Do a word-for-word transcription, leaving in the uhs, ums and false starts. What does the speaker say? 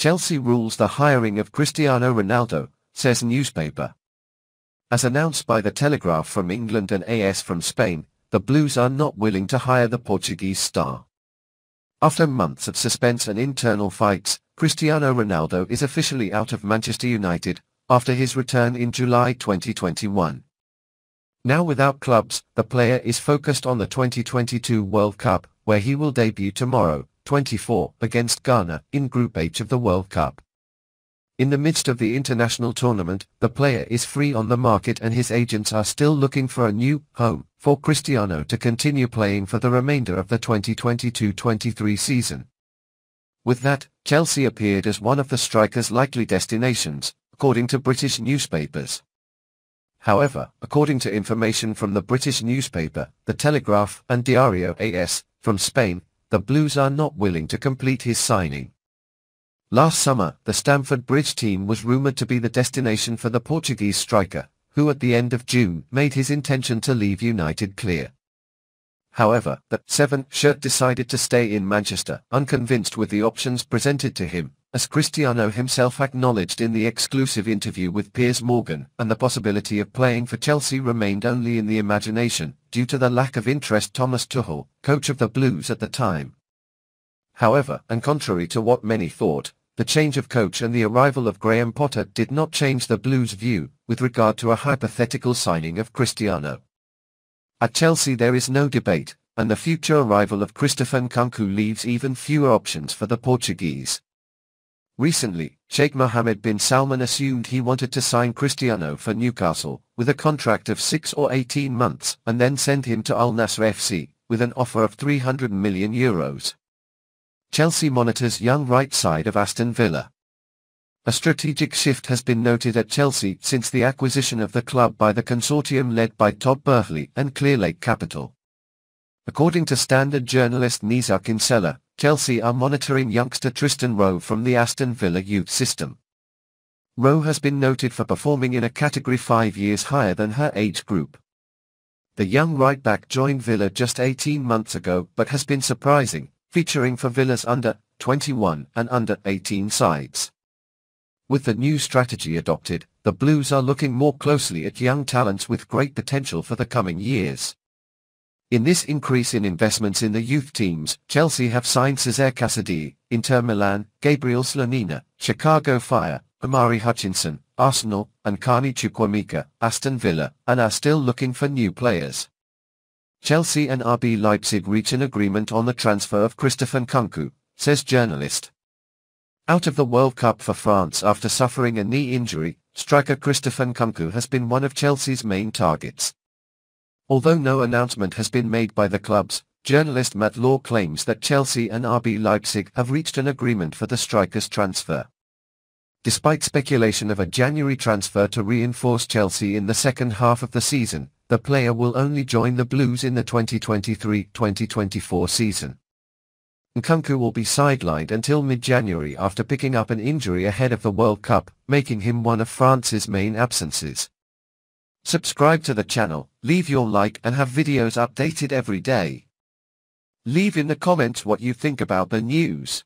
Chelsea rules the hiring of Cristiano Ronaldo, says newspaper. As announced by The Telegraph from England and A S from Spain, the Blues are not willing to hire the Portuguese star. After months of suspense and internal fights, Cristiano Ronaldo is officially out of Manchester United, after his return in July twenty twenty-one. Now without clubs, the player is focused on the twenty twenty-two World Cup, where he will debut tomorrow, twenty-four, against Ghana, in Group H of the World Cup. In the midst of the international tournament, the player is free on the market and his agents are still looking for a new home for Cristiano to continue playing for the remainder of the twenty twenty-two twenty-three season. With that, Chelsea appeared as one of the striker's likely destinations, according to British newspapers. However, according to information from the British newspaper, The Telegraph and Diario AS, from Spain, the Blues are not willing to complete his signing. Last summer, the Stamford Bridge team was rumoured to be the destination for the Portuguese striker, who at the end of June made his intention to leave United clear. However, the seven shirt decided to stay in Manchester, unconvinced with the options presented to him, as Cristiano himself acknowledged in the exclusive interview with Piers Morgan, and the possibility of playing for Chelsea remained only in the imagination, due to the lack of interest Thomas Tuchel, coach of the Blues at the time. However, and contrary to what many thought, the change of coach and the arrival of Graham Potter did not change the Blues' view with regard to a hypothetical signing of Cristiano. At Chelsea there is no debate, and the future arrival of Christopher Nkunku leaves even fewer options for the Portuguese. Recently, Sheikh Mohammed bin Salman assumed he wanted to sign Cristiano for Newcastle, with a contract of six or eighteen months, and then send him to Al Nassr F C, with an offer of three hundred million euros. Chelsea monitors young right side of Aston Villa. A strategic shift has been noted at Chelsea since the acquisition of the club by the consortium led by Todd Boehly and Clearlake Capital. According to Standard journalist Nizar Kinsella, Chelsea are monitoring youngster Tristan Rowe from the Aston Villa youth system. Rowe has been noted for performing in a category five years higher than her age group. The young right-back joined Villa just eighteen months ago but has been surprising, featuring for Villa's under twenty-one and under eighteen sides. With the new strategy adopted, the Blues are looking more closely at young talents with great potential for the coming years. In this increase in investments in the youth teams, Chelsea have signed Cesar Casadei, Inter Milan, Gabriel Slonina, Chicago Fire, Omari Hutchinson, Arsenal, and Carney Chukwuemeka, Aston Villa, and are still looking for new players. Chelsea and R B Leipzig reach an agreement on the transfer of Christopher Nkunku, says journalist. Out of the World Cup for France after suffering a knee injury, striker Christopher Nkunku has been one of Chelsea's main targets. Although no announcement has been made by the clubs, journalist Matt Law claims that Chelsea and R B Leipzig have reached an agreement for the striker's transfer. Despite speculation of a January transfer to reinforce Chelsea in the second half of the season, the player will only join the Blues in the twenty twenty-three twenty twenty-four season. Nkunku will be sidelined until mid-January after picking up an injury ahead of the World Cup, making him one of France's main absences. Subscribe to the channel, leave your like and have videos updated every day. Leave in the comments what you think about the news.